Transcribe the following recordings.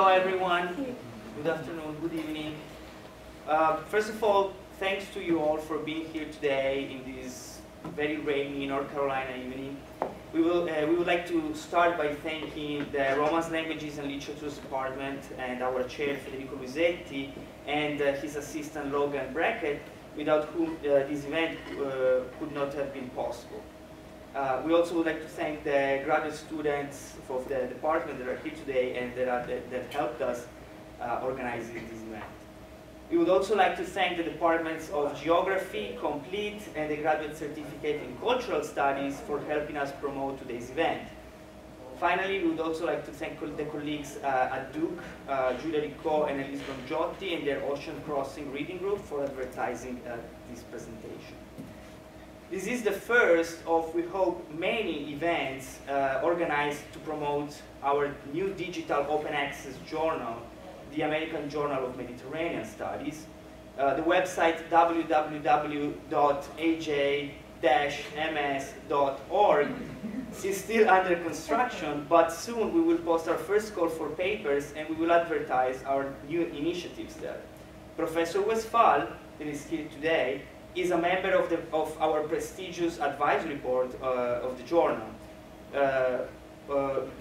Hello, everyone. Good afternoon, good evening. First of all, thanks to you all for being here today in this very rainy North Carolina evening. We would like to start by thanking the Romance Languages and Literatures Department and our chair, Federico Bisetti, and his assistant, Logan Brackett, without whom this event could not have been possible. We also would like to thank the graduate students of the department that are here today and that helped us organize this event. We would also like to thank the departments of Geography, Complete, and the Graduate Certificate in Cultural Studies for helping us promote today's event. Finally, we would also like to thank the colleagues at Duke, Julia Rico and Elise Gongiotti, and their Ocean Crossing Reading Group for advertising this presentation. This is the first of, we hope, many events organized to promote our new digital open access journal, the American Journal of Mediterranean Studies. The website www.aj-ms.org is still under construction, but soon we will post our first call for papers and we will advertise our new initiatives there. Professor Westphal, that is here today, is a member of our prestigious advisory board of the journal,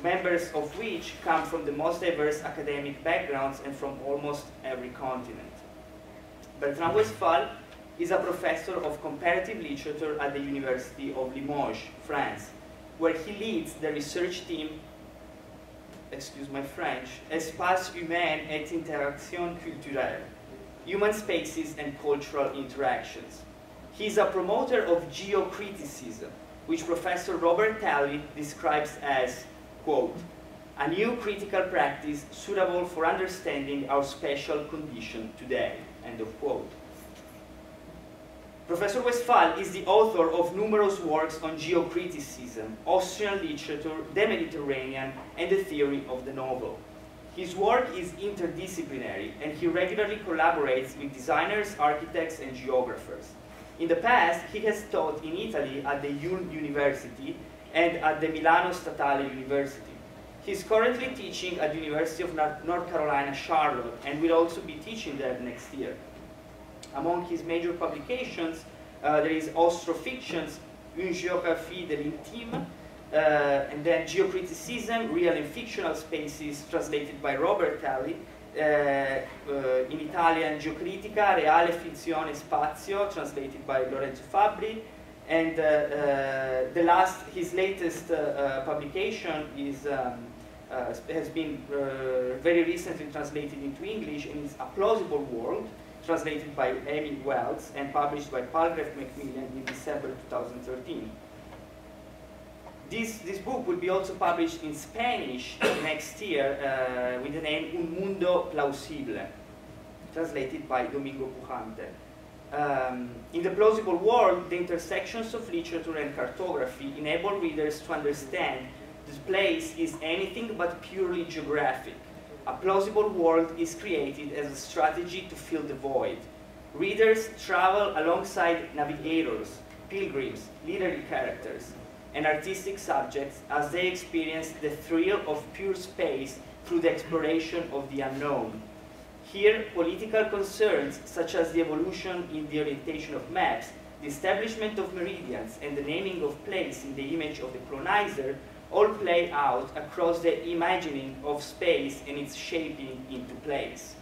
members of which come from the most diverse academic backgrounds and from almost every continent. Bertrand Westphal is a professor of comparative literature at the University of Limoges, France, where he leads the research team, excuse my French, Espace humain et Interactions Culturelles, Human Spaces and Cultural Interactions. He is a promoter of geocriticism, which Professor Robert Tally describes as, quote, a new critical practice suitable for understanding our spatial condition today, end of quote. Professor Westphal is the author of numerous works on geocriticism, Austrian literature, the Mediterranean, and the theory of the novel. His work is interdisciplinary, and he regularly collaborates with designers, architects, and geographers. In the past, he has taught in Italy at the Yale University and at the Milano Statale University. He is currently teaching at the University of North Carolina Charlotte and will also be teaching there next year. Among his major publications, there is Astrofictions, Une Geographie de l'Intime, and then Geocriticism, Real and Fictional Spaces, translated by Robert Tally, in Italian Geocritica, Reale Fizione Spazio, translated by Lorenzo Fabri, and his latest publication is, has been very recently translated into English, and it's A Plausible World, translated by Amy Wells and published by Palgrave Macmillan in December 2013. This book will be also published in Spanish next year with the name Un Mundo Plausible, translated by Domingo Pujante. In The Plausible World, the intersections of literature and cartography enable readers to understand this place is anything but purely geographic. A plausible world is created as a strategy to fill the void. Readers travel alongside navigators, pilgrims, literary characters, and artistic subjects as they experience the thrill of pure space through the exploration of the unknown. Here, political concerns such as the evolution in the orientation of maps, the establishment of meridians, and the naming of place in the image of the colonizer all play out across the imagining of space and its shaping into place.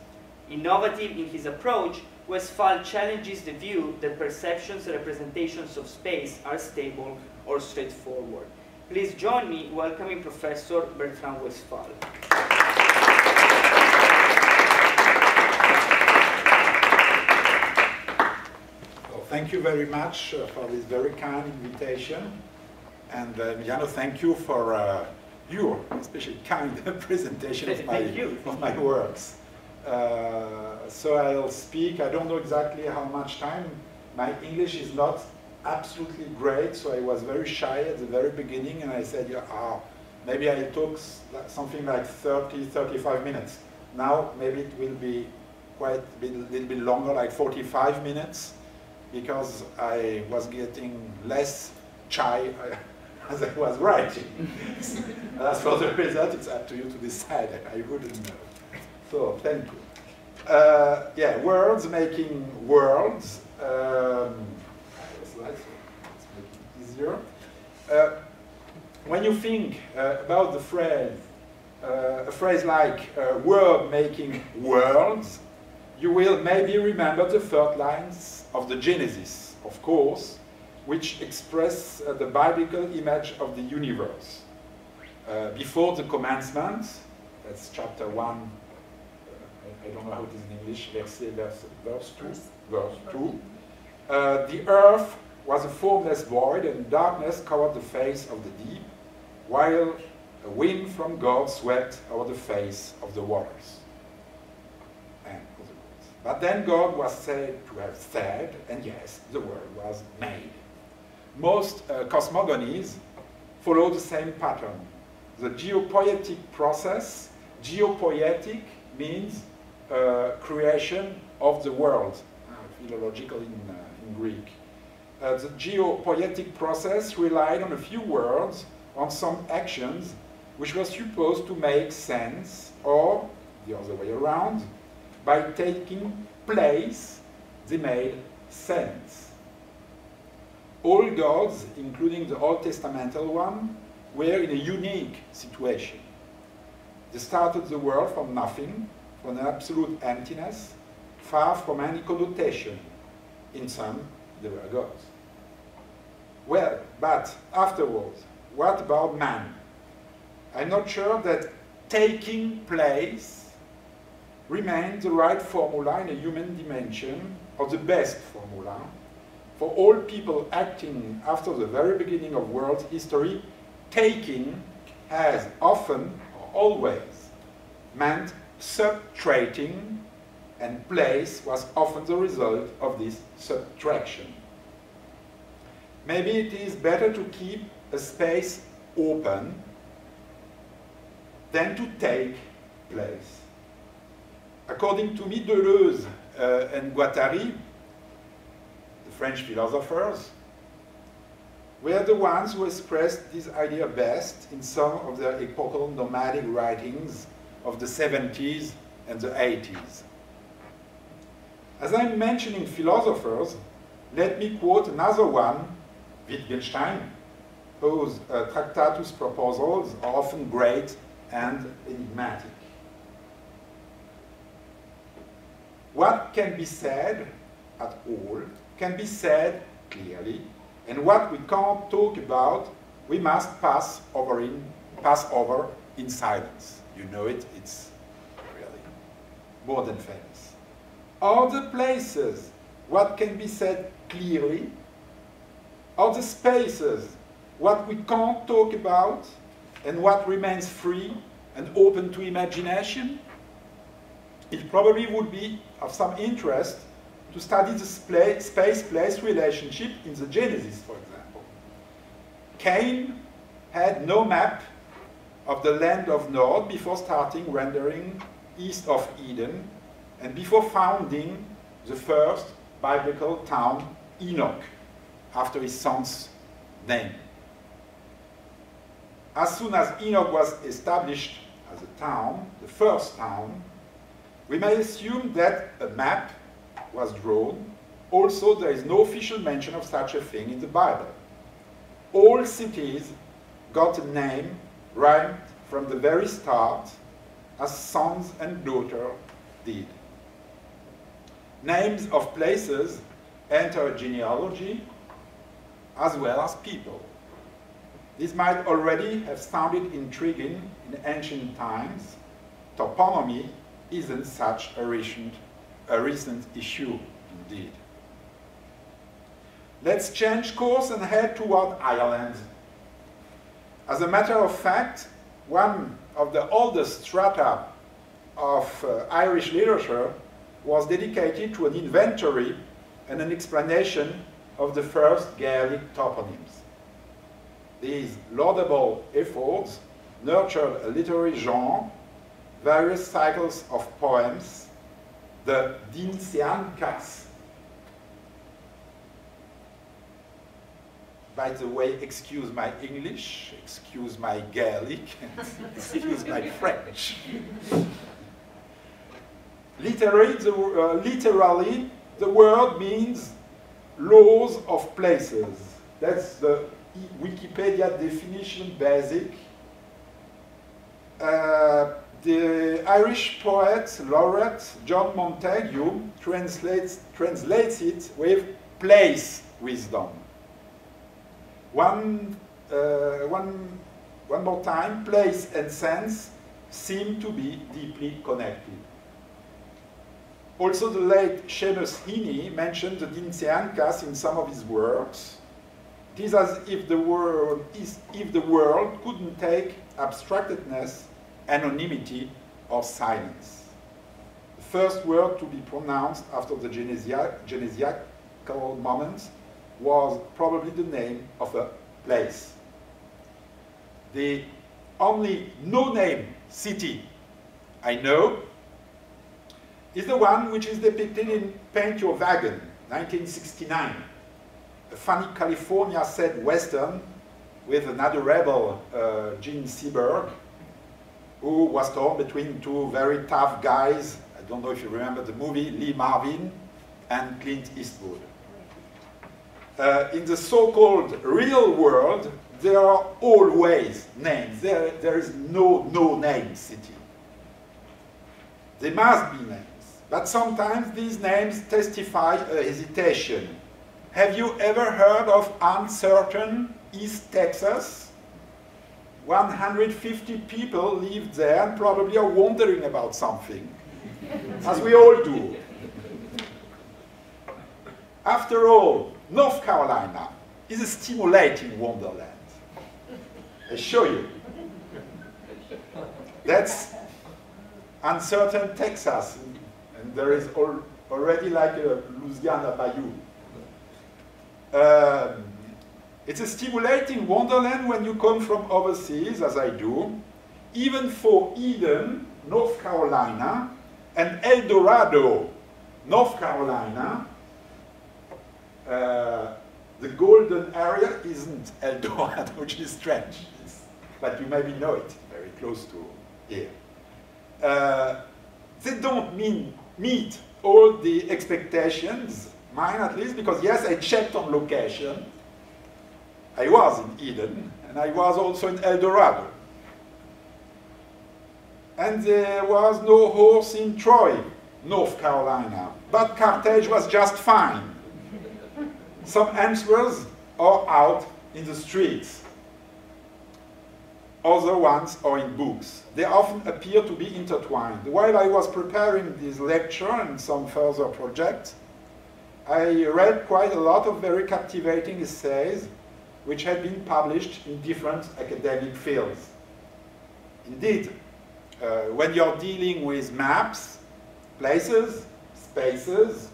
Innovative in his approach, Westphal challenges the view that perceptions and representations of space are stable or straightforward. Please join me in welcoming Professor Bertrand Westphal. Well, thank you very much for this very kind invitation. And Milano, thank you for your especially kind presentation of my works. So I'll speak. I don't know exactly how much time. My English is not absolutely great, so I was very shy at the very beginning, and I said, maybe I took something like 30, 35 minutes. Now, maybe it will be quite a little bit longer, like 45 minutes, because I was getting less shy as I was writing. As for the result, it's up to you to decide. I wouldn't know. So, thank you. Yeah, worlds making worlds. Let's make it easier. When you think about the phrase, a phrase like world making worlds, you will maybe remember the third lines of the Genesis, of course, which express the biblical image of the universe. Before the commencement, that's chapter 1, I don't know how it is in English, verse 2. The earth was a formless void, and darkness covered the face of the deep, while a wind from God swept over the face of the waters. But then God was said to have said, and yes, the world was made. Most cosmogonies follow the same pattern. The geopoietic process, geopoietic means creation of the world, philological in Greek. The geopoietic process relied on a few words, on some actions, which were supposed to make sense, or the other way around, by taking place, they made sense. All gods, including the Old Testamental one, were in a unique situation. They started the world from nothing, from an absolute emptiness, far from any connotation. In some, they were gods. Well, but afterwards, what about man? I'm not sure that taking place remain the right formula in a human dimension, or the best formula, for all people acting after the very beginning of world history. Taking has often, or always, meant subtracting, and place was often the result of this subtraction. Maybe it is better to keep a space open than to take place. According to me, Deleuze and Guattari, the French philosophers, were the ones who expressed this idea best in some of their epochal nomadic writings of the 70s and the 80s. As I'm mentioning philosophers, let me quote another one, Wittgenstein, whose Tractatus proposals are often great and enigmatic. What can be said at all can be said clearly, and what we can't talk about, we must pass over in silence. You know it, it's really more than famous. All the places, what can be said clearly, all the spaces, what we can't talk about, and what remains free and open to imagination. It probably would be of some interest to study the space-place relationship in the Genesis, for example. Cain had no map of the land of Nod before starting rendering east of Eden, and before founding the first biblical town, Enoch, after his son's name. As soon as Enoch was established as a town, the first town, we may assume that a map was drawn. Also, there is no official mention of such a thing in the Bible. All cities got a name right from the very start, as sons and daughters did. Names of places enter genealogy as well as people. This might already have sounded intriguing in ancient times. Toponymy isn't such a recent issue, indeed. Let's change course and head toward Ireland. As a matter of fact, one of the oldest strata of Irish literature was dedicated to an inventory and an explanation of the first Gaelic toponyms. These laudable efforts nurtured a literary genre, various cycles of poems, the Dindsenchas. By the way, excuse my English, excuse my Gaelic, excuse my French. Literally, the word means laws of places. That's the Wikipedia definition, basic. The Irish poet laureate John Montague translates it with place wisdom. One more time, place and sense seem to be deeply connected. Also, the late Seamus Heaney mentioned the Dindsenchas in some of his works. It is as if the world couldn't take abstractedness, anonymity, or silence. The first word to be pronounced after the genesiacal moment was probably the name of a place. The only no-name city I know is the one which is depicted in Paint Your Wagon, 1969, a funny California set western with an adorable Gene Seberg, who was torn between two very tough guys. I don't know if you remember the movie, Lee Marvin and Clint Eastwood. In the so-called real world, there are always names. There is no name city. There must be names. But sometimes these names testify a hesitation. Have you ever heard of uncertain East Texas? 150 people live there and probably are wondering about something, as we all do. After all, North Carolina is a stimulating wonderland. I show you. That's uncertain Texas, and there is already like a Louisiana Bayou. It's a stimulating wonderland when you come from overseas, as I do. Even for Eden, North Carolina, and El Dorado, North Carolina, the golden area isn't El Dorado, which is strange. But you maybe know it, very close to here. They don't meet all the expectations, mine at least, because yes, I checked on location. I was in Eden, and I was also in El Dorado. And there was no horse in Troy, North Carolina, but Carthage was just fine. Some answers are out in the streets. Other ones are in books. They often appear to be intertwined. While I was preparing this lecture and some further projects, I read quite a lot of very captivating essays which had been published in different academic fields. Indeed, when you're dealing with maps, places, spaces,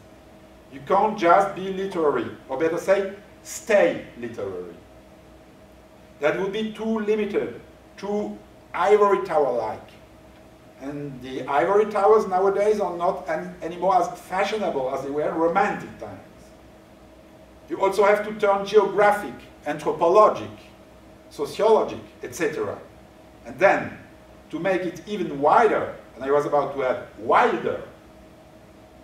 you can't just be literary, or better say, stay literary. That would be too limited, too ivory tower-like. And the ivory towers nowadays are not anymore as fashionable as they were in romantic times. You also have to turn geographic, anthropologic, sociologic, etc. And then, to make it even wider, and I was about to add wilder,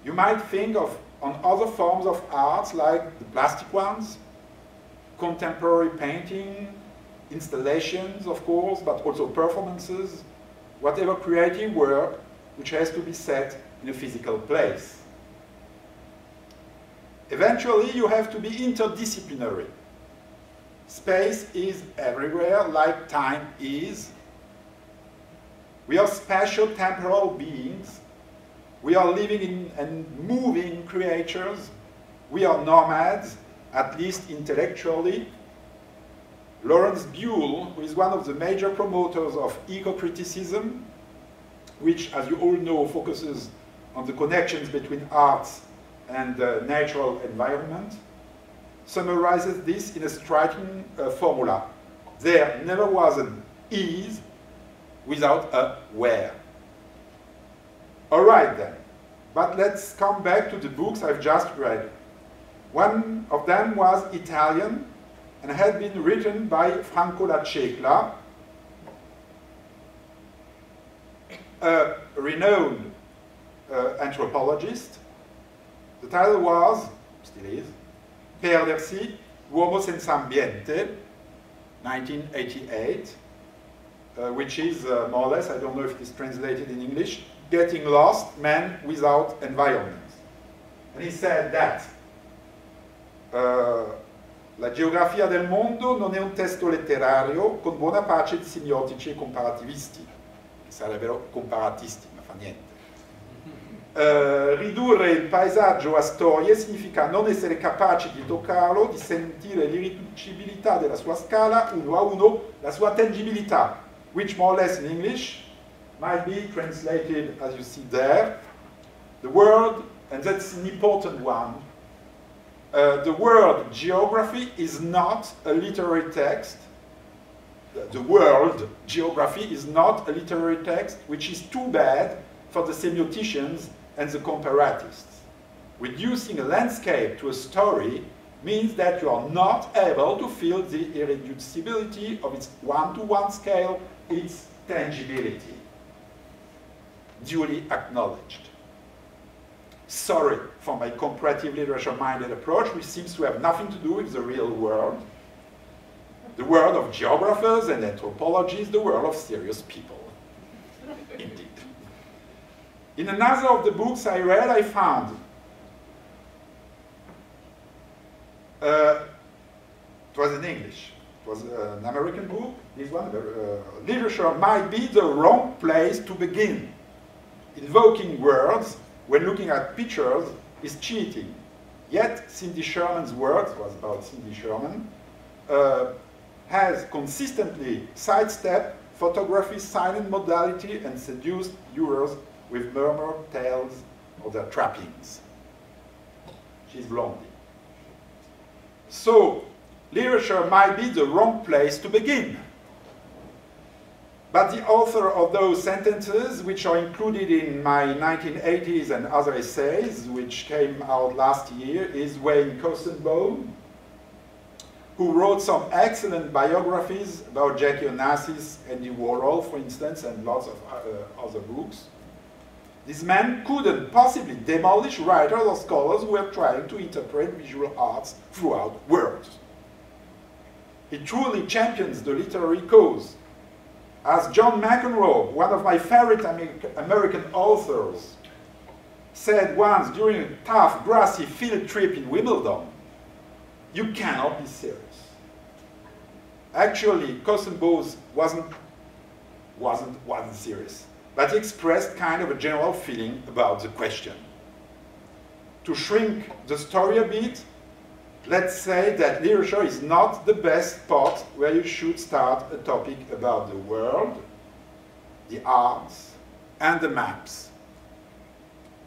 you might think of other forms of arts like the plastic ones, contemporary painting, installations, of course, but also performances, whatever creative work which has to be set in a physical place. Eventually, you have to be interdisciplinary. Space is everywhere, like time is. We are spatial temporal beings. We are living in and moving creatures. We are nomads, at least intellectually. Lawrence Buell, who is one of the major promoters of eco-criticism, which, as you all know, focuses on the connections between arts and the natural environment, summarizes this in a striking formula. There never was an is without a where. All right then, but let's come back to the books I've just read. One of them was Italian and had been written by Franco La Cecla, a renowned anthropologist. The title was, still is, Perdersi, Uomo senza ambiente, 1988, which is more or less, I don't know if it is translated in English, Getting Lost, Man Without Environment. And he said that la geografia del mondo non è un testo letterario con buona pace di semiotici e comparativisti, che sarebbero comparatisti, ma fa niente. Ridurre il paesaggio a storie significa non essere capaci di toccarlo, di sentire l'irriducibilità della sua scala, uno a uno, la sua tangibilità, which more or less in English might be translated, as you see there, the world, and that's an important one, the word geography is not a literary text, the word geography is not a literary text, which is too bad for the semioticians and the comparatists. Reducing a landscape to a story means that you are not able to feel the irreducibility of its one-to-one scale, its tangibility. Duly acknowledged. Sorry for my comparative literature-minded approach, which seems to have nothing to do with the real world, the world of geographers and anthropologists, the world of serious people. Indeed. In another of the books I read, I found, it was in English, it was an American book, this one, literature might be the wrong place to begin. Invoking words when looking at pictures is cheating. Yet Cindy Sherman's work, it was about Cindy Sherman, has consistently sidestepped photography's silent modality and seduced viewers with murmur tales of their trappings. She's Blondie. So, literature might be the wrong place to begin. But the author of those sentences, which are included in my 1980s and other essays, which came out last year, is Wayne Koestenbaum, who wrote some excellent biographies about Jackie Onassis, Andy Warhol, for instance, and lots of other books. This man couldn't possibly demolish writers or scholars who were trying to interpret visual arts throughout worlds. He truly champions the literary cause. As John McEnroe, one of my favorite American authors, said once during a tough, grassy field trip in Wimbledon, you cannot be serious. Actually, Koestenbaum wasn't serious, but he expressed kind of a general feeling about the question. To shrink the story a bit, let's say that literature is not the best spot where you should start a topic about the world, the arts, and the maps.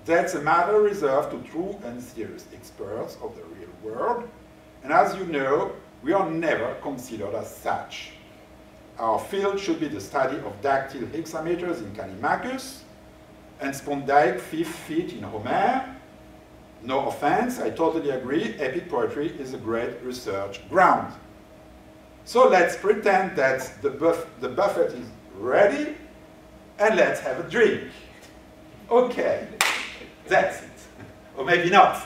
That's a matter reserved to true and serious experts of the real world, and as you know, we are never considered as such. Our field should be the study of dactyl hexameters in Callimachus and spondaic fifth feet in Homer. No offense, I totally agree, epic poetry is a great research ground. So let's pretend that the buffet is ready and let's have a drink. Okay, that's it. Or maybe not.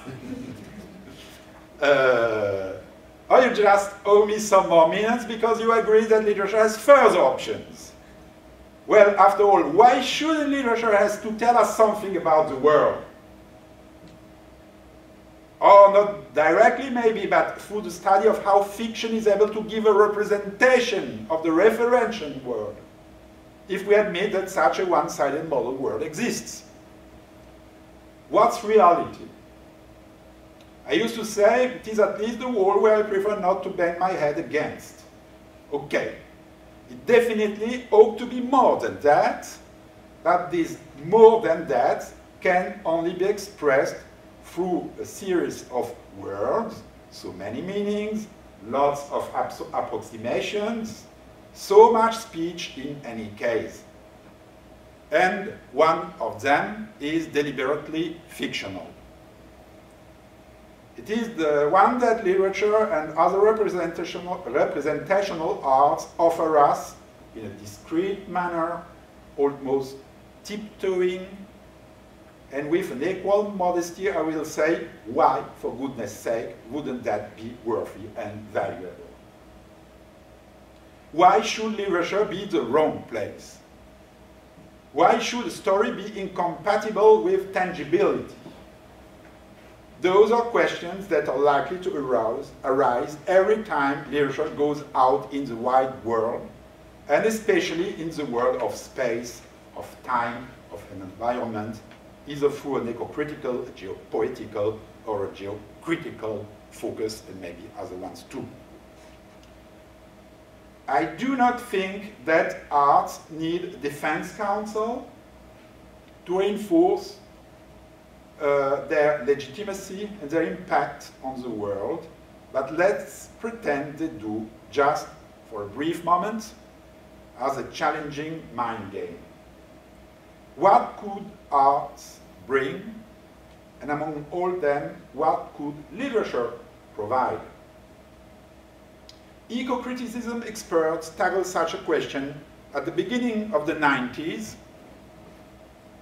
Or you just owe me some more minutes because you agree that literature has further options. Well, after all, why shouldn't literature has to tell us something about the world? Or not directly maybe, but through the study of how fiction is able to give a representation of the referential world, if we admit that such a one-sided model world exists. What's reality? I used to say, it is at least the wall where I prefer not to bang my head against. Okay, it definitely ought to be more than that, but this more than that can only be expressed through a series of words, so many meanings, lots of approximations, so much speech in any case. And one of them is deliberately fictional. It is the one that literature and other representational arts offer us in a discreet manner, almost tiptoeing, And with an equal modesty, I will say, why, for goodness sake, wouldn't that be worthy and valuable? Why should literature be the wrong place? Why should a story be incompatible with tangibility? Those are questions that are likely to arise every time literature goes out in the wide world, and especially in the world of space, of time, of an environment, either through an eco-critical, a geopoetical, or a geocritical focus, and maybe other ones too. I do not think that arts need a defense counsel to reinforce their legitimacy and their impact on the world, but let's pretend they do, just for a brief moment, as a challenging mind game. What could arts bring, and among all them, what could literature provide? Eco-criticism experts tackled such a question at the beginning of the 90s.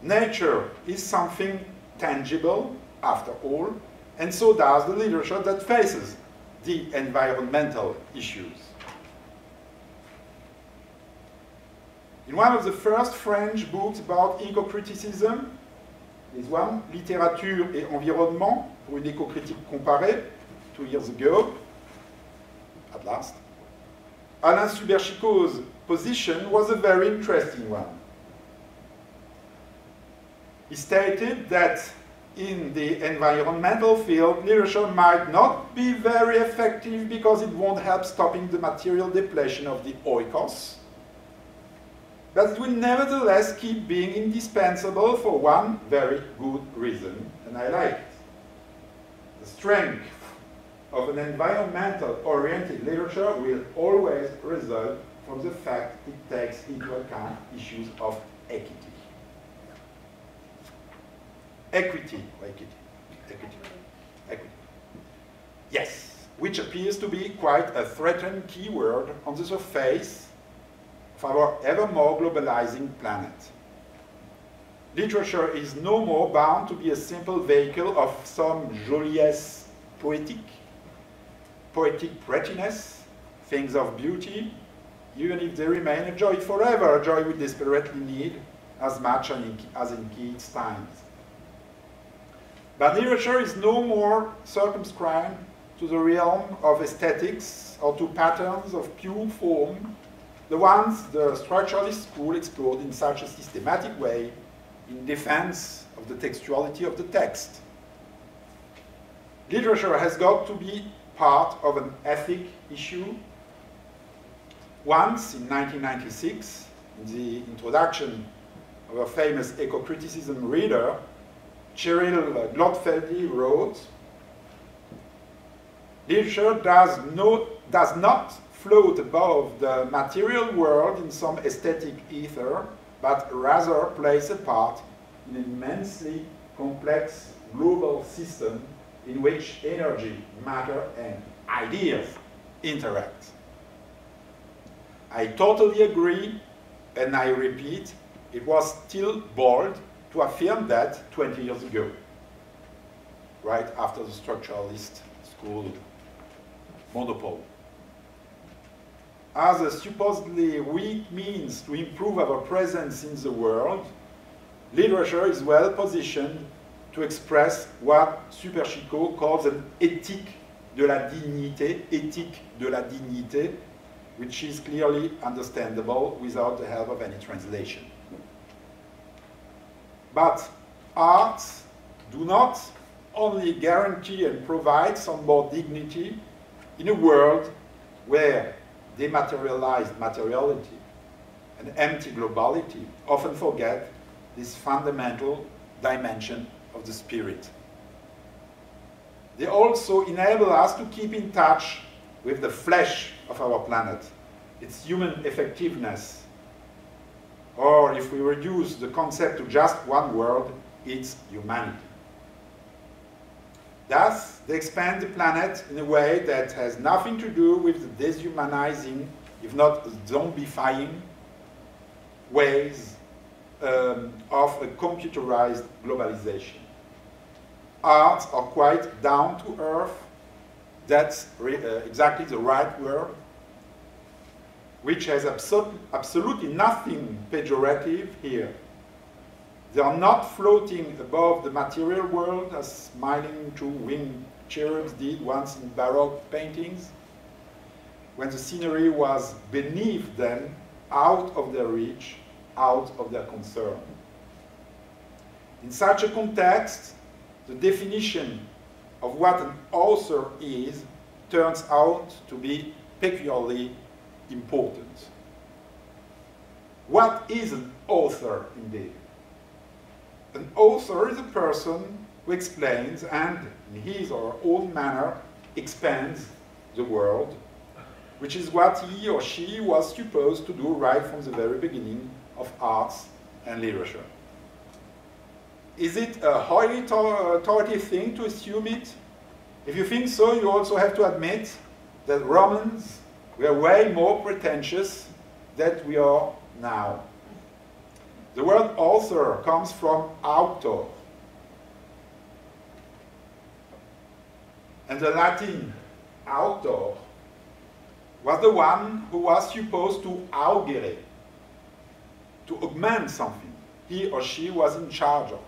Nature is something tangible, after all, and so does the literature that faces the environmental issues. In one of the first French books about eco-criticism, this one, Littérature et Environnement, pour une éco-critique comparée, 2 years ago, at last, Alain Suberchico's position was a very interesting one. He stated that in the environmental field, literature might not be very effective because it won't help stopping the material depletion of the oikos, but it will nevertheless keep being indispensable for one very good reason, and I like it. The strength of an environmental-oriented literature will always result from the fact it takes into account issues of equity. Equity. Yes, which appears to be quite a threatened keyword on the surface of our ever more globalizing planet. Literature is no more bound to be a simple vehicle of some joliesse poetic prettiness, things of beauty, even if they remain a joy forever, a joy we desperately need as much as in Keats' times. But literature is no more circumscribed to the realm of aesthetics or to patterns of pure form, the ones the structuralist school explored in such a systematic way in defense of the textuality of the text. Literature has got to be part of an ethic issue. Once, in 1996, in the introduction of a famous eco-criticism reader, Cheryl Glotfeldy wrote, "Literature does not float above the material world in some aesthetic ether, but rather plays a part in an immensely complex global system in which energy, matter, and ideas interact." I totally agree, and I repeat, it was still bold to affirm that 20 years ago, right after the structuralist school monopole. As a supposedly weak means to improve our presence in the world, literature is well positioned to express what Superchico calls an éthique de la dignité, which is clearly understandable without the help of any translation. But arts do not only guarantee and provide some more dignity in a world where dematerialized materiality and empty globality often forget this fundamental dimension of the spirit. They also enable us to keep in touch with the flesh of our planet, its human effectiveness, or if we reduce the concept to just one word, its humanity. Thus, they expand the planet in a way that has nothing to do with the deshumanizing, if not zombifying, ways of a computerized globalization. Arts are quite down to earth, that's exactly the right word, which has absolutely nothing pejorative here. They are not floating above the material world as smiling two-winged cherubs did once in Baroque paintings, when the scenery was beneath them, out of their reach, out of their concern. In such a context, the definition of what an author is turns out to be peculiarly important. What is an author indeed? An author is a person who explains and, in his or her own manner, expands the world, which is what he or she was supposed to do right from the very beginning of arts and literature. Is it a highly authoritative thing to assume it? If you think so, you also have to admit that Romans were way more pretentious than we are now. The word author comes from autor, and the Latin autor was the one who was supposed to augere, to augment something he or she was in charge of.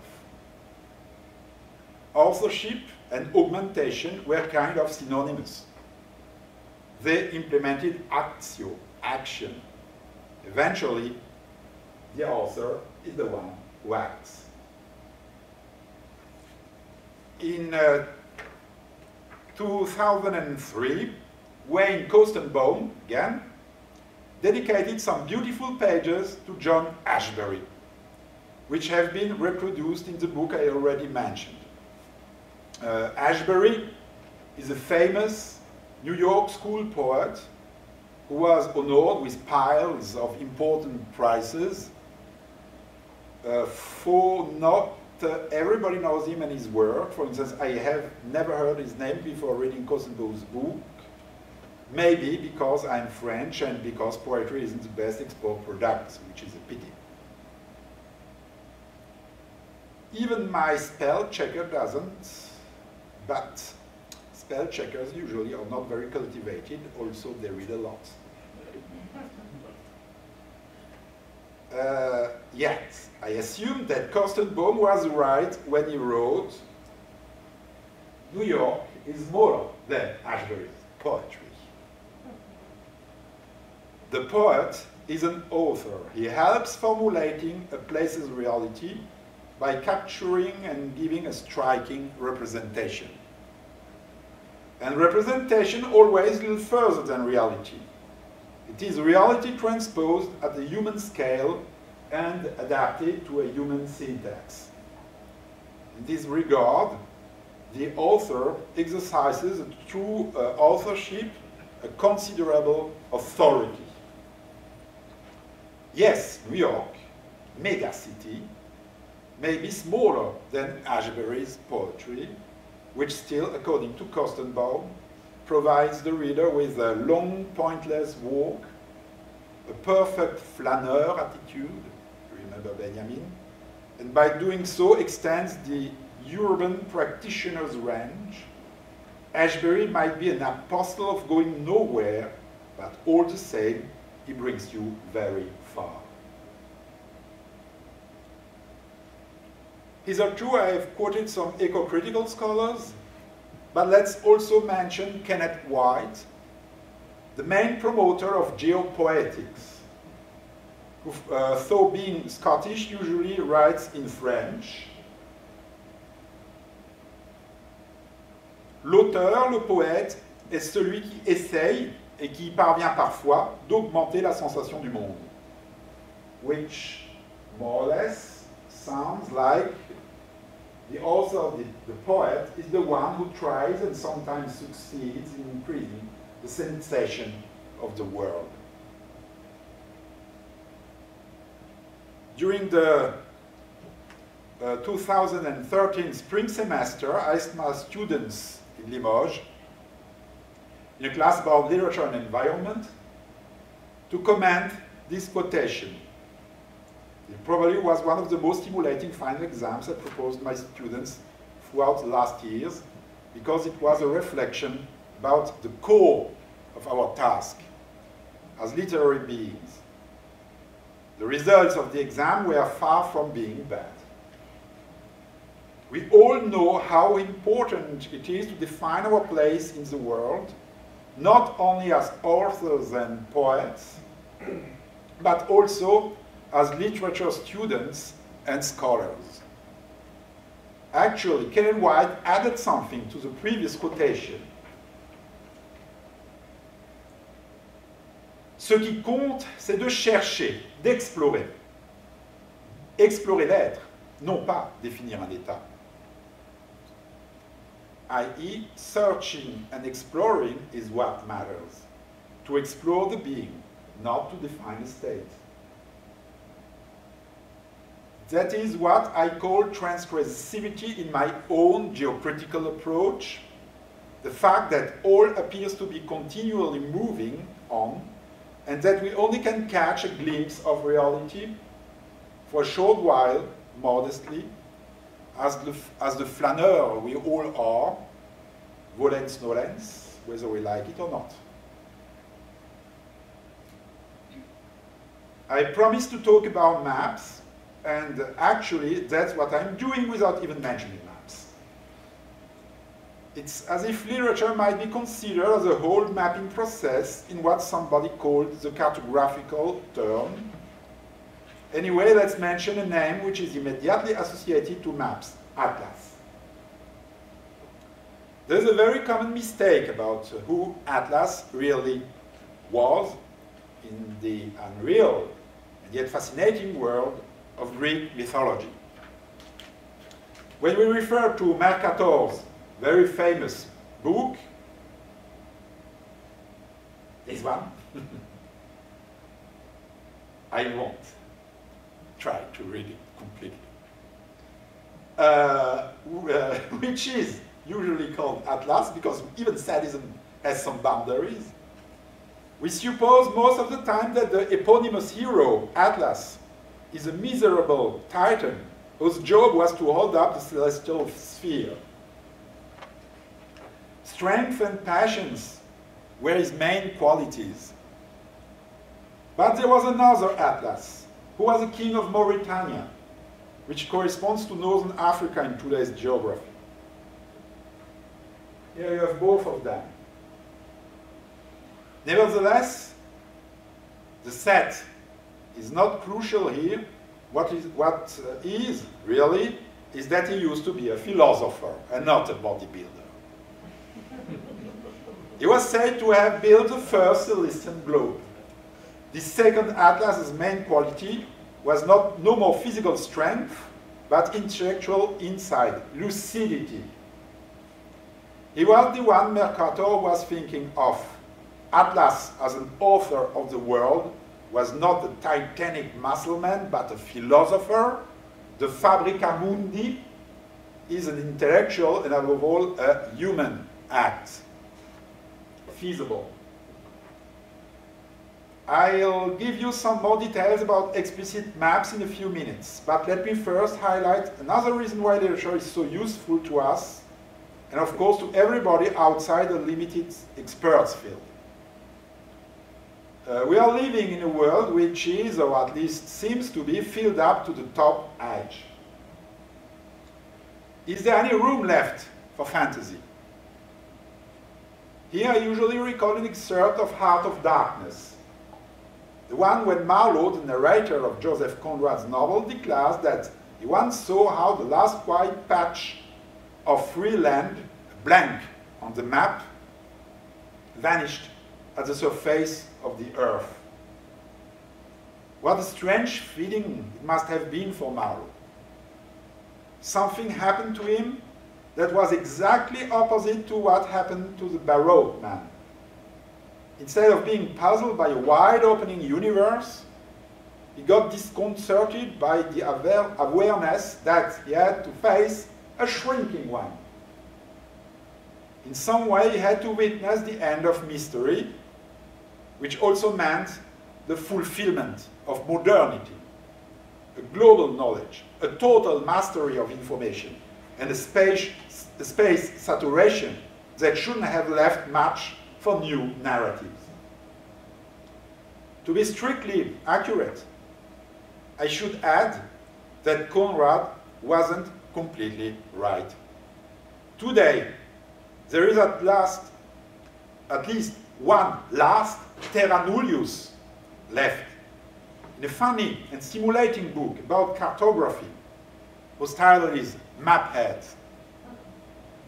Authorship and augmentation were kind of synonymous. They implemented actio, action. Eventually, the author is the one who acts. In 2003, Wayne Koestenbaum, again, dedicated some beautiful pages to John Ashbery, which have been reproduced in the book I already mentioned. Ashbery is a famous New York school poet who was honored with piles of important prizes. For not everybody knows him and his work. For instance, I have never heard his name before reading Koestenbaum's book. Maybe because I'm French and because poetry isn't the best export product, which is a pity. Even my spell checker doesn't, but spell checkers usually are not very cultivated, also they read a lot. Yet, I assume that Koestenbaum was right when he wrote, New York is more than Ashbery's poetry. The poet is an author. He helps formulating a place's reality by capturing and giving a striking representation. And representation always goes further than reality. It is reality transposed at the human scale and adapted to a human syntax. In this regard, the author exercises a true authorship, a considerable authority. Yes, New York, mega city, may be smaller than Ashbery's poetry, which still, according to Koestenbaum, provides the reader with a long, pointless walk, a perfect flaneur attitude, remember Benjamin, and by doing so extends the urban practitioner's range. Ashbery might be an apostle of going nowhere, but all the same, he brings you very far. Hitherto I have quoted some eco-critical scholars, but let's also mention Kenneth White, the main promoter of geopoetics, who, though being Scottish, usually writes in French. L'auteur, le poète, est celui qui essaye et qui parvient parfois d'augmenter la sensation du monde, which more or less sounds like the author, the poet, is the one who tries and sometimes succeeds in increasing the sensation of the world. During the 2013 spring semester, I asked my students in Limoges, in a class about literature and environment, to comment this quotation. It probably was one of the most stimulating final exams I proposed my students throughout the last years, because it was a reflection about the core of our task as literary beings. The results of the exam were far from being bad. We all know how important it is to define our place in the world, not only as authors and poets, but also as literature students and scholars. Actually, Kellen White added something to the previous quotation. Ce qui compte, c'est de chercher, d'explorer. Explorer l'être, non pas définir un état. i.e., searching and exploring is what matters. To explore the being, not to define a state. That is what I call transgressivity in my own geocritical approach, the fact that all appears to be continually moving on, and that we only can catch a glimpse of reality for a short while, modestly, as the flaneur we all are, volens nolens, whether we like it or not. I promised to talk about maps, and actually that's what I'm doing without even mentioning maps. It's as if literature might be considered as a whole mapping process in what somebody called the cartographical term. Anyway, let's mention a name which is immediately associated to maps, atlas. There's a very common mistake about who Atlas really was in the unreal and yet fascinating world of Greek mythology. When we refer to Mercator's very famous book, this one, I won't try to read it completely, which is usually called Atlas because even sadism has some boundaries. We suppose most of the time that the eponymous hero, Atlas, is a miserable titan whose job was to hold up the celestial sphere. Strength and passions were his main qualities. But there was another Atlas, who was a king of Mauritania, which corresponds to northern Africa in today's geography. Here you have both of them. Nevertheless, the set is not crucial here. What is really is that he used to be a philosopher and not a bodybuilder. He was said to have built the first Celestian globe. This second Atlas's main quality was no more physical strength, but intellectual insight, lucidity. He was the one Mercator was thinking of. Atlas, as an author of the world, was not a titanic muscleman, but a philosopher. The Fabrica Mundi is an intellectual and, above all, a human act. Feasible. I'll give you some more details about explicit maps in a few minutes, but let me first highlight another reason why literature is so useful to us, and of course to everybody outside the limited experts field. We are living in a world which is, or at least seems to be, filled up to the top edge. Is there any room left for fantasy? Here I usually recall an excerpt of Heart of Darkness, the one when Marlowe, the narrator of Joseph Conrad's novel, declares that he once saw how the last white patch of free land, blank on the map, vanished at the surface of the earth. What a strange feeling it must have been for Marlowe. Something happened to him that was exactly opposite to what happened to the Baroque man. Instead of being puzzled by a wide-opening universe, he got disconcerted by the awareness that he had to face a shrinking one. In some way, he had to witness the end of mystery, which also meant the fulfillment of modernity. a global knowledge, a total mastery of information, and a space saturation that shouldn't have left much for new narratives. To be strictly accurate, I should add that Conrad wasn't completely right. Today, there is at least one last terra nullius left. In a funny and stimulating book about cartography, whose title is Maphead,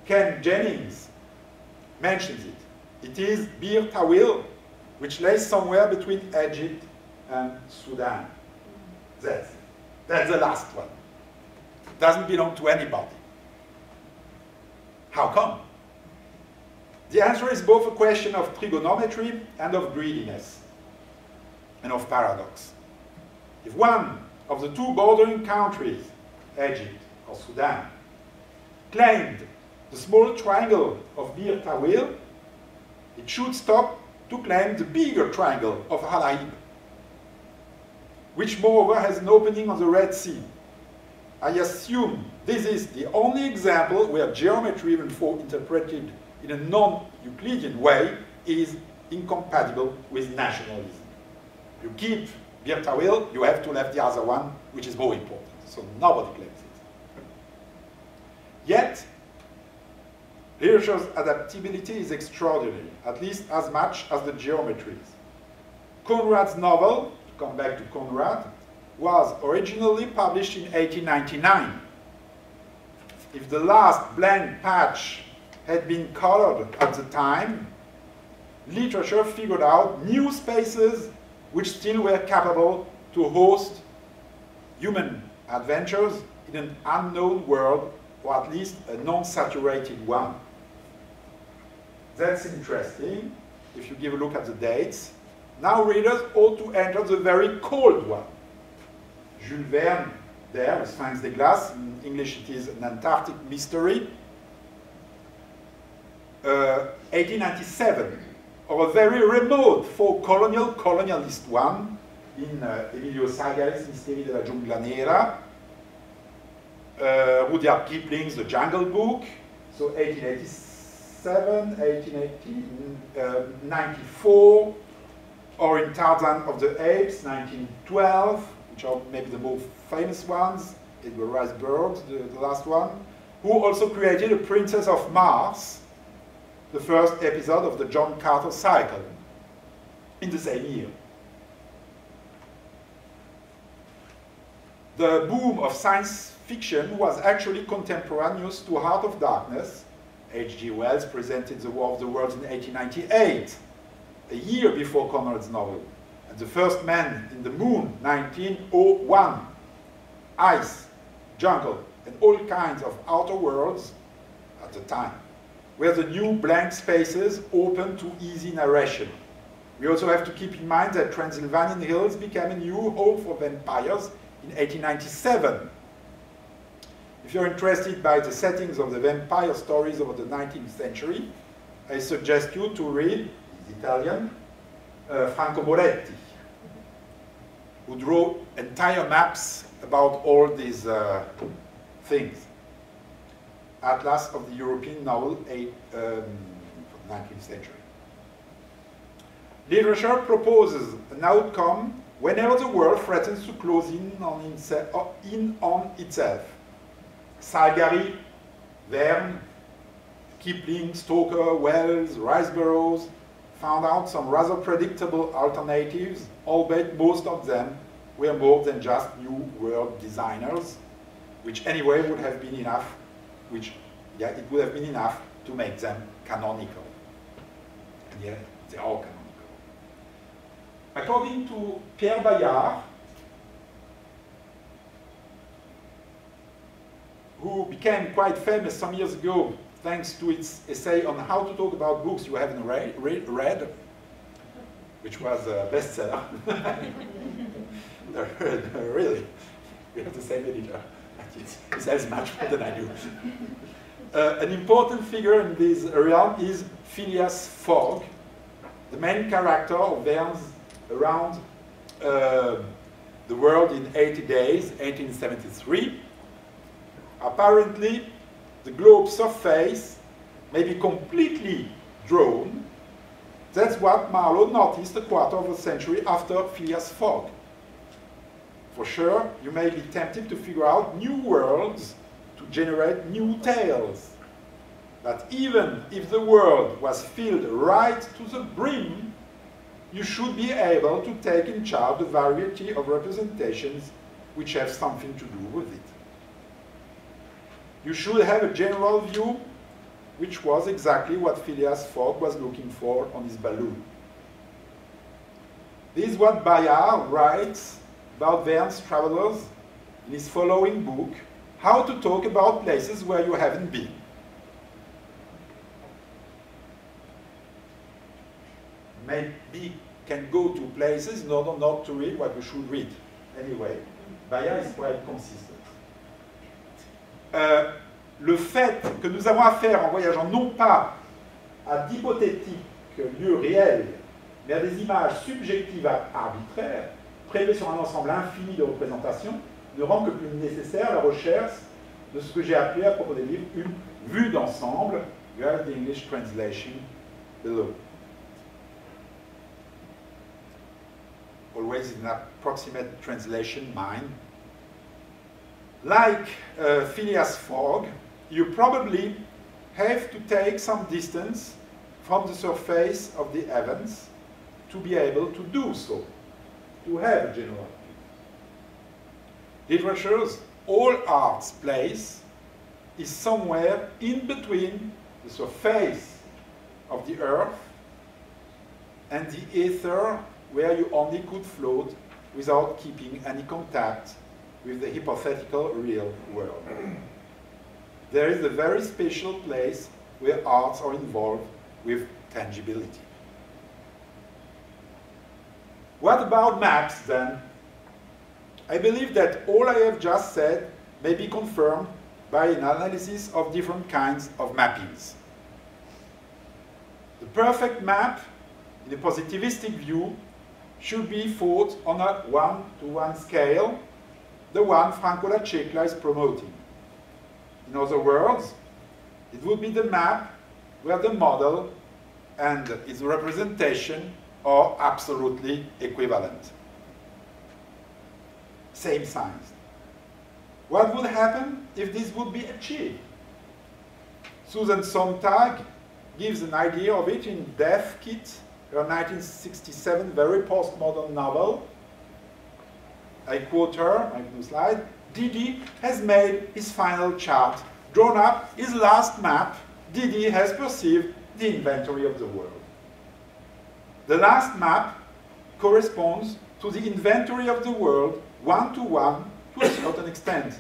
Ken Jennings mentions it. It is Bir Tawil, which lays somewhere between Egypt and Sudan. That's the last one. It doesn't belong to anybody. How come? The answer is both a question of trigonometry and of greediness, and of paradox. If one of the two bordering countries, Egypt or Sudan, claimed the small triangle of Bir Tawil, it should stop to claim the bigger triangle of Halaib, which moreover has an opening on the Red Sea. I assume this is the only example where geometry, even though interpreted in a non-Euclidean way, is incompatible with nationalism. You keep Bir Tawil, you have to leave the other one, which is more important. So nobody claims it. Yet, literature's adaptability is extraordinary, at least as much as the geometries. Conrad's novel, to come back to Conrad, was originally published in 1899. If the last blank patch had been colored at the time, literature figured out new spaces which still were capable to host human adventures in an unknown world, or at least a non-saturated one. That's interesting, if you give a look at the dates. Now readers ought to enter the very cold one. Jules Verne, there, with Sphinx des Glaces, in English it is An Antarctic Mystery, 1897. Or a very remote for-colonial, colonialist one in Emilio Salgari's Misteri della Giungla Nera, Rudyard Kipling's The Jungle Book, so 1887, 1894, or in Tarzan of the Apes, 1912, which are maybe the most famous ones, Edgar Rice Burroughs, the last one, who also created A Princess of Mars, the first episode of the John Carter cycle, in the same year. The boom of science fiction was actually contemporaneous to Heart of Darkness. H.G. Wells presented The War of the Worlds in 1898, a year before Conrad's novel, and The First Man in the Moon, 1901. Ice, jungle, and all kinds of outer worlds at the time, where the new blank spaces open to easy narration. We also have to keep in mind that Transylvanian Hills became a new home for vampires in 1897. If you're interested by the settings of the vampire stories over the 19th century, I suggest you to read, he's Italian, Franco Moretti, who drew entire maps about all these things. Atlas of the European Novel, 19th century. Literature proposes an outcome whenever the world threatens to close in on itself. Salgari, Verne, Kipling, Stoker, Wells, Rice Burroughs found out some rather predictable alternatives, albeit most of them were more than just new world designers, which anyway would have been enough to make them canonical. And yet, they are canonical. According to Pierre Bayard, who became quite famous some years ago thanks to its essay on how to talk about books you haven't read, which was a bestseller. Really, we have the same editor. It says much more than I do. An important figure in this realm is Phileas Fogg, the main character of Verne's The World in 80 Days, 1873, apparently the globe's surface may be completely drawn. That's what Marlowe noticed a quarter of a century after Phileas Fogg. For sure, you may be tempted to figure out new worlds to generate new tales. That even if the world was filled right to the brim, you should be able to take in charge the variety of representations which have something to do with it. You should have a general view, which was exactly what Phileas Fogg was looking for on his balloon. This is what Bayard writes about Verne's travelers in his following book, How to Talk About Places Where You Haven't Been. Maybe can go to places in order not to read what we should read. Anyway, Bayard is quite consistent. Le fait que nous avons affaire en voyageant non pas à d'hypothétiques lieux réels, mais à des images subjectives arbitraires, prélevées sur un ensemble infini de représentations, ne rend que plus nécessaire la recherche de ce que j'ai appelé à propos des livres une vue d'ensemble. You have the English translation below. Always an approximate translation, mine. Like Phileas Fogg, you probably have to take some distance from the surface of the heavens to be able to do so, to have a general view. Literature's all arts place is somewhere in between the surface of the earth and the ether, where you only could float without keeping any contact with the hypothetical real world. There is a very special place where arts are involved with tangibility. What about maps then? I believe that all I have just said may be confirmed by an analysis of different kinds of mappings. The perfect map, in a positivistic view, should be thought on a one-to-one scale, the one Franco La Cecla is promoting. In other words, it would be the map where the model and its representation are absolutely equivalent. Same signs. What would happen if this would be achieved? Susan Sontag gives an idea of it in Death Kit, her 1967 very postmodern novel. I quote her, my new slide, Didi has made his final chart, drawn up his last map, Didi has perceived the inventory of the world. The last map corresponds to the inventory of the world one-to-one to a certain extent.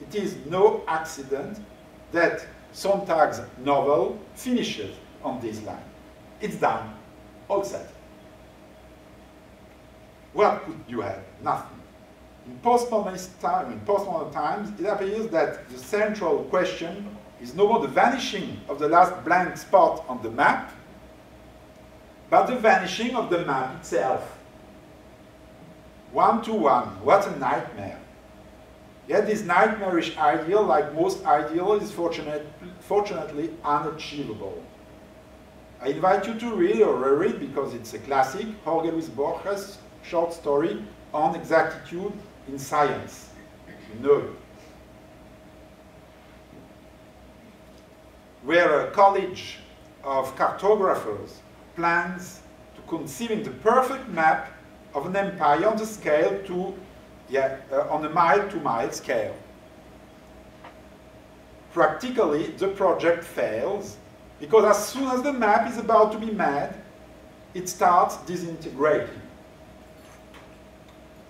It is no accident that Sontag's novel finishes on this line. It's done, all set. What could you have? Nothing. In postmodern times, it appears that the central question is no more the vanishing of the last blank spot on the map, but the vanishing of the map itself. One-to-one, what a nightmare. Yet this nightmarish ideal, like most ideals, is fortunately unachievable. I invite you to read or reread, because it's a classic, Jorge Luis Borges' short story on exactitude in science. No. Where a college of cartographers plans to conceiving the perfect map of an empire on the scale to, on a mile-to-mile scale. Practically, the project fails because as soon as the map is about to be made, it starts disintegrating,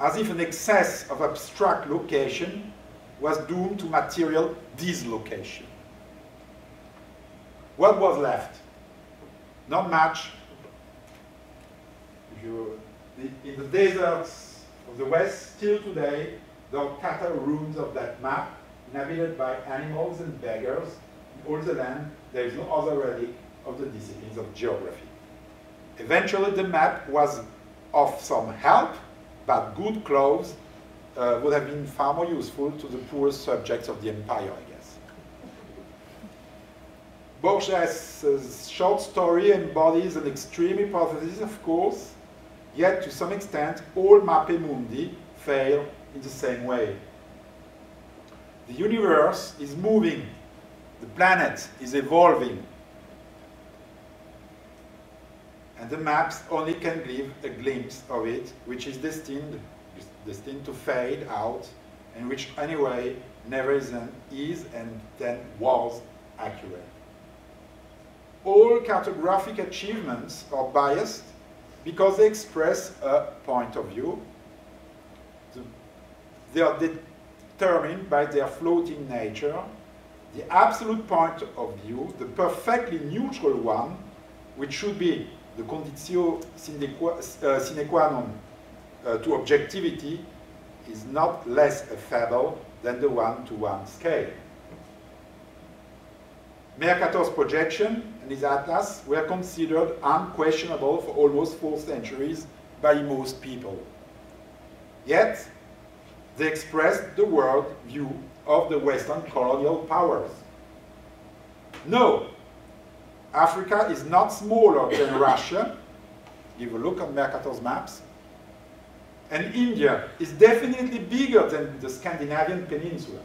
as if an excess of abstract location was doomed to material dislocation. What was left? Not much. In the deserts of the West, still today, there are tattered ruins of that map, inhabited by animals and beggars. In all the land, there is no other relic of the disciplines of geography. Eventually, the map was of some help, but good clothes would have been far more useful to the poor subjects of the empire, I guess. Borges' short story embodies an extreme hypothesis, of course, yet to some extent all mappe mundi fail in the same way. The universe is moving, the planet is evolving, and the maps only can give a glimpse of it, which is destined to fade out, and which anyway never is and then was accurate. All cartographic achievements are biased because they express a point of view. They are determined by their floating nature, the absolute point of view, the perfectly neutral one, which should be the conditio sine qua non to objectivity, is not less a fable than the one-to-one scale. Mercator's projection and his atlas were considered unquestionable for almost 4 centuries by most people. Yet, they expressed the world view of the Western colonial powers. No, Africa is not smaller than Russia, give a look at Mercator's maps, and India is definitely bigger than the Scandinavian peninsula,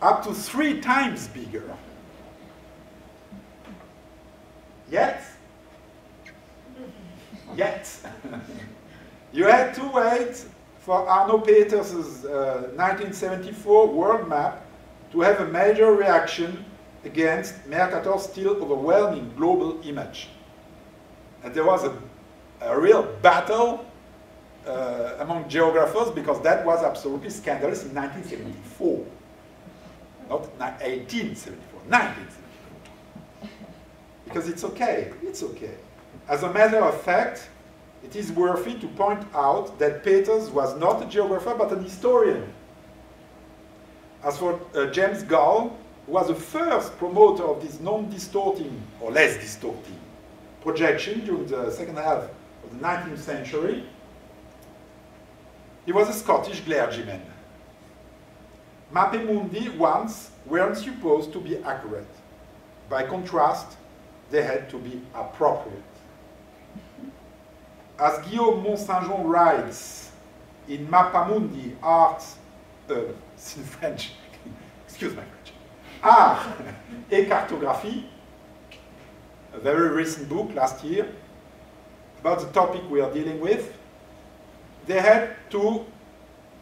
up to 3 times bigger. Yet, you had to wait for Arno Peters' 1974 world map to have a major reaction against Mercator's still overwhelming global image. And there was a real battle among geographers, because that was absolutely scandalous in 1974. Not 1874, 1974. Because it's okay, it's okay. As a matter of fact, it is worthy to point out that Peters was not a geographer, but an historian. As for James Gall, who was the first promoter of this non-distorting, or less distorting, projection during the second half of the 19th century, he was a Scottish clergyman. Mappe mundi once weren't supposed to be accurate. By contrast, they had to be appropriate. As Guillaume Mont-Saint-Jean writes in Mappa Mundi, it's in French, excuse my French, Art et Cartographie, a very recent book last year, about the topic we are dealing with, they had to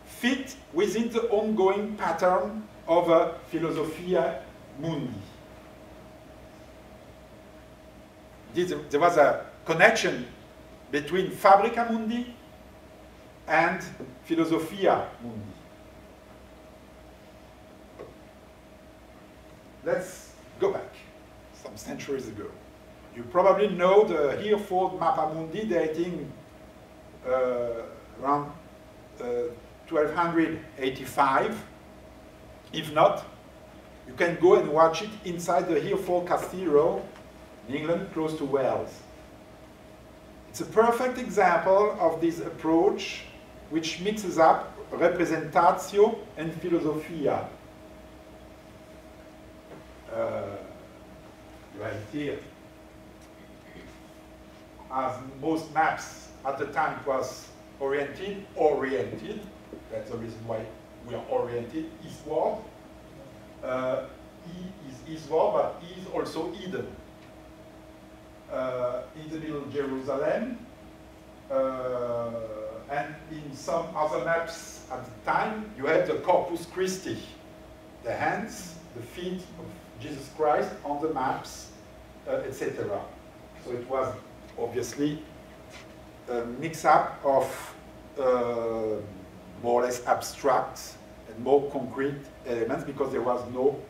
fit within the ongoing pattern of a Philosophia Mundi. There was a connection between Fabrica Mundi and Philosophia Mundi. Let's go back some centuries ago. You probably know the Hereford Mappa Mundi dating around 1285. If not, you can go and watch it inside the Hereford Cathedral in England, close to Wales. It's a perfect example of this approach, which mixes up representatio and philosophia. You have it here. As most maps at the time, it was oriented. That's the reason why we are oriented eastward. E is eastward, but E is also hidden. In the Little Jerusalem, and in some other maps at the time, you had the Corpus Christi, the hands, the feet of Jesus Christ on the maps, etc. So it was obviously a mix-up of more or less abstract and more concrete elements, because there was no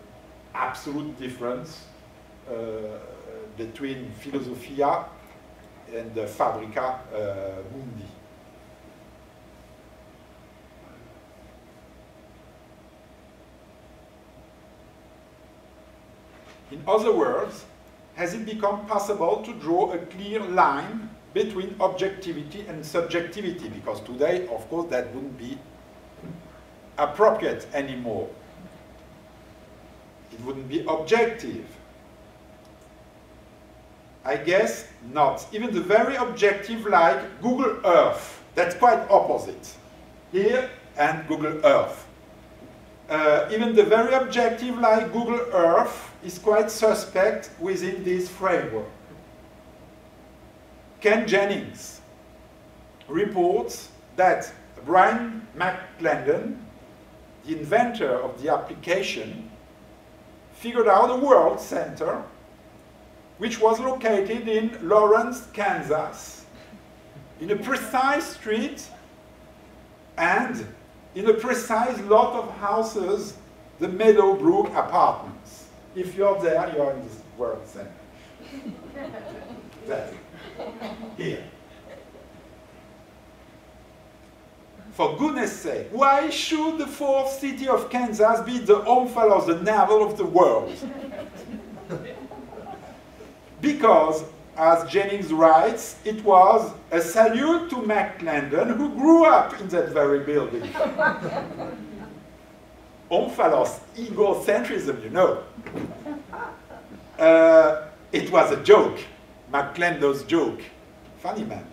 absolute difference between Philosophia and the Fabrica Mundi. In other words, has it become possible to draw a clear line between objectivity and subjectivity, because today, of course, that wouldn't be appropriate anymore. It wouldn't be objective. I guess not. Even the very objective, like Google Earth, that's quite opposite. Here and Google Earth. Even the very objective, like Google Earth, is quite suspect within this framework. Ken Jennings reports that Brian McClendon, the inventor of the application, figured out a world center which was located in Lawrence, Kansas, in a precise street and in a precise lot of houses, the Meadowbrook Apartments. If you're there, you're in this world center. That's here. For goodness sake, why should the fourth city of Kansas be the omphale of the navel of the world? Because, as Jennings writes, it was a salute to McClendon, who grew up in that very building. Omphalos, egocentrism, you know. It was a joke, McClendon's joke. Funny man.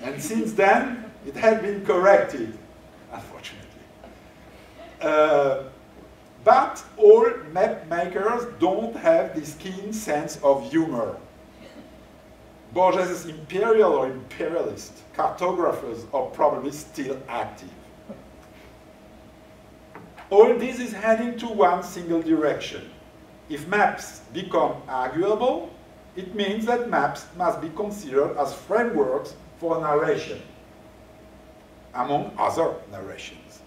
And since then, it had been corrected, unfortunately. But all map makers don't have this keen sense of humor. Borges is imperial or imperialist. Cartographers are probably still active. All this is heading to one single direction. If maps become arguable, it means that maps must be considered as frameworks for narration, among other narrations.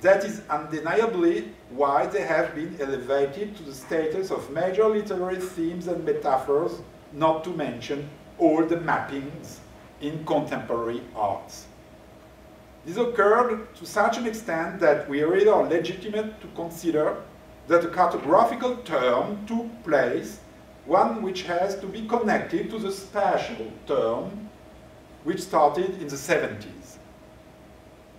That is undeniably why they have been elevated to the status of major literary themes and metaphors, not to mention all the mappings in contemporary arts. This occurred to such an extent that we really are legitimate to consider that a cartographical term took place, one which has to be connected to the spatial term, which started in the 70s.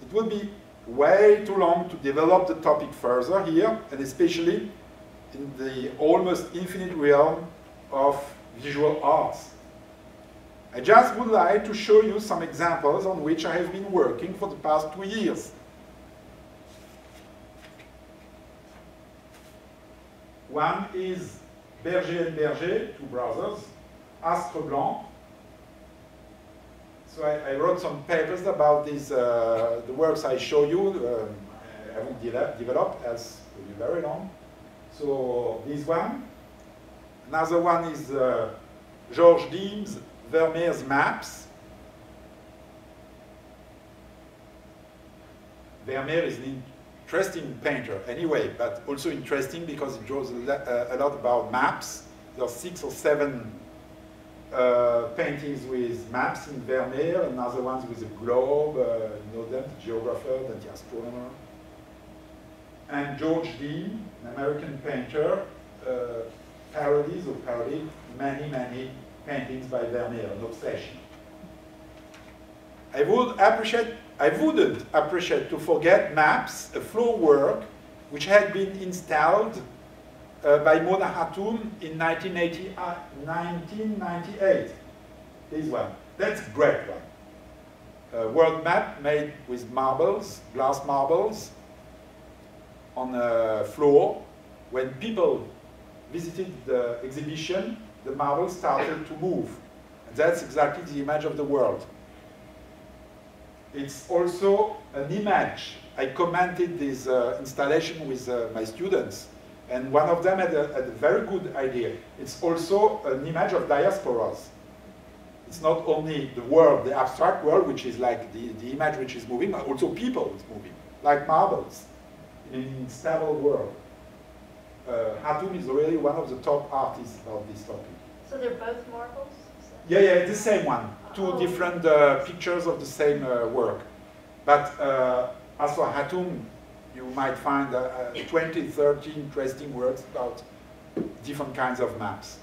It would be way too long to develop the topic further here, and especially in the almost infinite realm of visual arts. I just would like to show you some examples on which I have been working for the past 2 years. One is Berger and Berger, two brothers, Astre Blanc. So I wrote some papers about these, the works I show you, I haven't developed, as will be very long. So this one. Another one is Georges Deems, Vermeer's Maps. Vermeer is an interesting painter anyway, but also interesting because he draws a lot about maps. There are 6 or 7 paintings with maps in Vermeer, and other ones with a globe, you know them, the geographer, the astronomer. And George Dean, an American painter, parodied many paintings by Vermeer, an obsession. I wouldn't appreciate to forget Maps, a flow work which had been installed by Mona Hatoum in 1998. This one. That's a great one. A world map made with marbles, glass marbles, on a floor. When people visited the exhibition, the marbles started to move. And that's exactly the image of the world. It's also an image. I commented this installation with my students. And one of them had a very good idea. It's also an image of diasporas. It's not only the world, the abstract world, which is like the image which is moving, but also people is moving, like marbles in an unstable world. Hatoum is really one of the top artists about this topic. So they're both marbles? Yeah, the same one. Two different pictures of the same work. But as for Hatoum, you might find 20, 30 interesting works about different kinds of maps.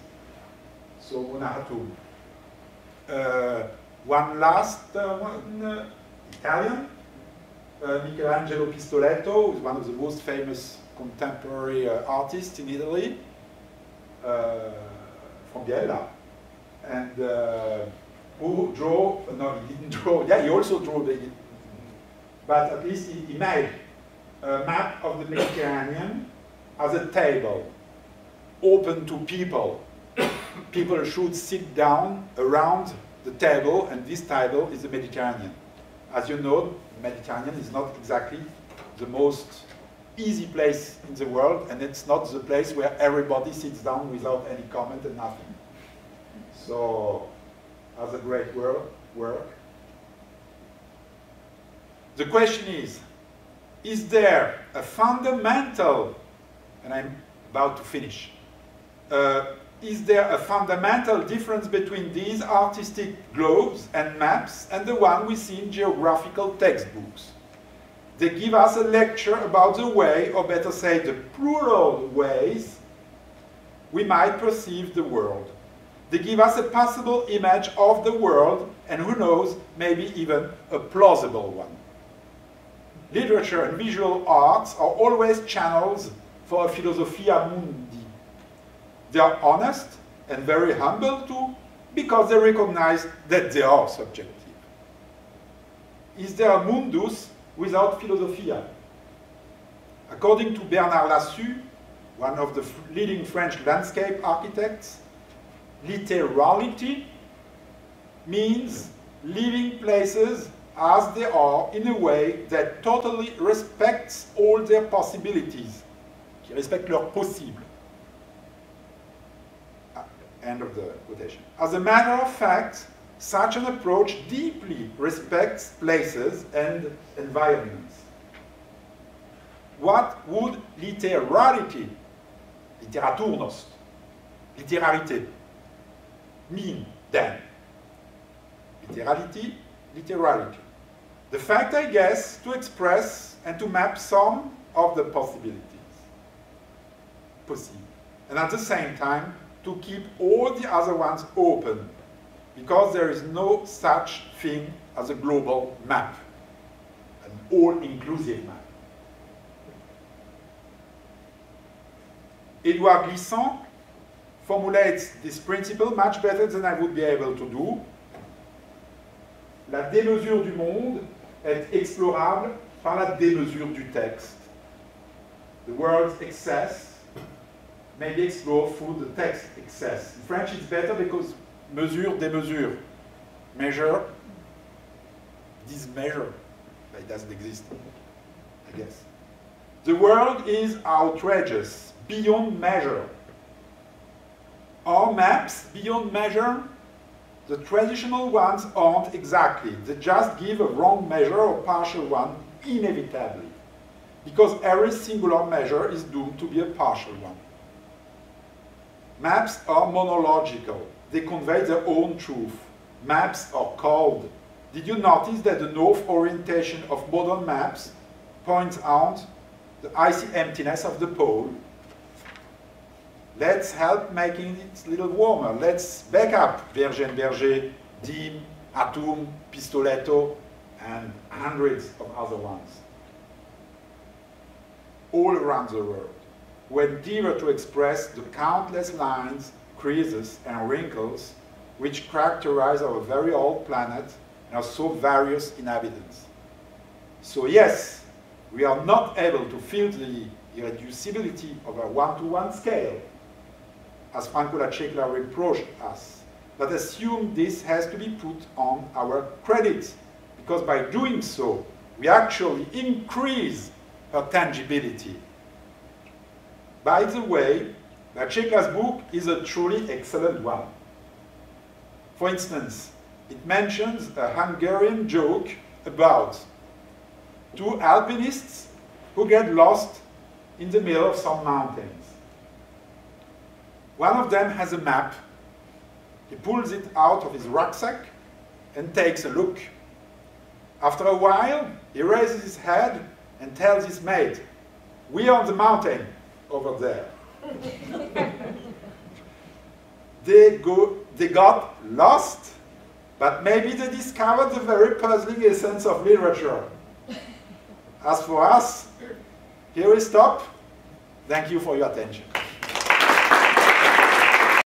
So, Mona Hatoum. One last one, Italian, Michelangelo Pistoletto, who is one of the most famous contemporary artists in Italy, from Biella, and who drew, no, he didn't draw, yeah, he also drew, but at least he made a map of the Mediterranean as a table, open to people. People should sit down around the table, and this table is the Mediterranean. As you know, the Mediterranean is not exactly the most easy place in the world, and it's not the place where everybody sits down without any comment and nothing. So, as a great work. The question is there a fundamental, and I'm about to finish, is there a fundamental difference between these artistic globes and maps and the one we see in geographical textbooks? They give us a lecture about the way, or better say, the plural ways we might perceive the world. They give us a possible image of the world, and who knows, maybe even a plausible one. Literature and visual arts are always channels for a philosophia mundi. They are honest and very humble too, because they recognize that they are subjective. Is there a mundus without philosophia? According to Bernard Lassus, one of the leading French landscape architects, literality means leaving places as they are in a way that totally respects all their possibilities, qui respecte leur possible. End of the quotation. As a matter of fact, such an approach deeply respects places and environments. What would literarity, literaturnost, literarité, mean then? Literality, literarity. The fact, I guess, to express and to map some of the possibilities. Possible. And at the same time, to keep all the other ones open, because there is no such thing as a global map, an all-inclusive map. Edouard Glissant formulates this principle much better than I would be able to do. La démesure du monde est explorable par la démesure du texte. The world's excess may be explored through the text excess. In French it's better because mesure, démesure, measure, dismeasure, it doesn't exist, I guess. The world is outrageous, beyond measure. Our maps, beyond measure, the traditional ones aren't exactly. They just give a wrong measure or partial one, inevitably, because every singular measure is doomed to be a partial one. Maps are monological. They convey their own truth. Maps are cold. Did you notice that the north orientation of modern maps points out the icy emptiness of the pole? Let's help making it a little warmer. Let's back up Virgin Berger, Diem, Atum, Pistoletto, and hundreds of other ones. All around the world. We endeavor to express the countless lines, creases, and wrinkles which characterize our very old planet and our so various inhabitants. So yes, we are not able to feel the irreducibility of our one-to-one scale, as Franco La Cecla reproached us, but assume this has to be put on our credit, because by doing so, we actually increase our tangibility. By the way, La Cecla's book is a truly excellent one. For instance, it mentions a Hungarian joke about two alpinists who get lost in the middle of some mountains. One of them has a map. He pulls it out of his rucksack and takes a look. After a while, he raises his head and tells his mate, "We are on the mountain over there." They got lost But maybe they discovered the very puzzling essence of literature. As for us, here we stop. Thank you for your attention.